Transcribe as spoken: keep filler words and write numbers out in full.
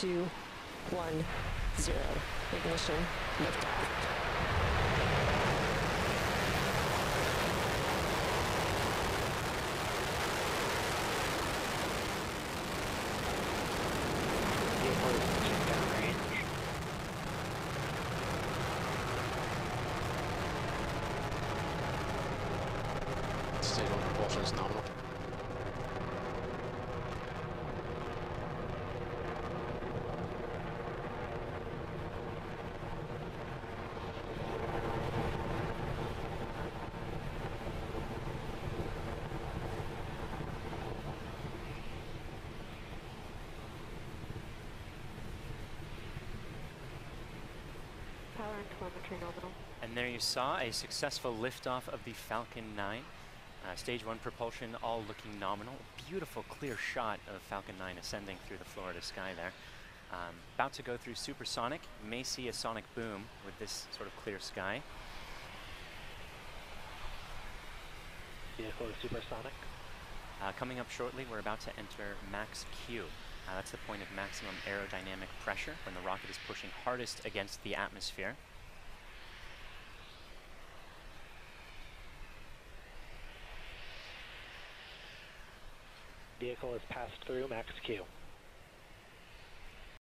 two, one, zero. Ignition, liftoff. And there you saw a successful liftoff of the Falcon nine. Uh, stage one propulsion, all looking nominal. Beautiful, clear shot of Falcon nine ascending through the Florida sky there. Um, about to go through supersonic. May see a sonic boom with this sort of clear sky. Vehicle is supersonic. Uh, coming up shortly, we're about to enter max Q. Uh, that's the point of maximum aerodynamic pressure, when the rocket is pushing hardest against the atmosphere. Vehicle has passed through max Q.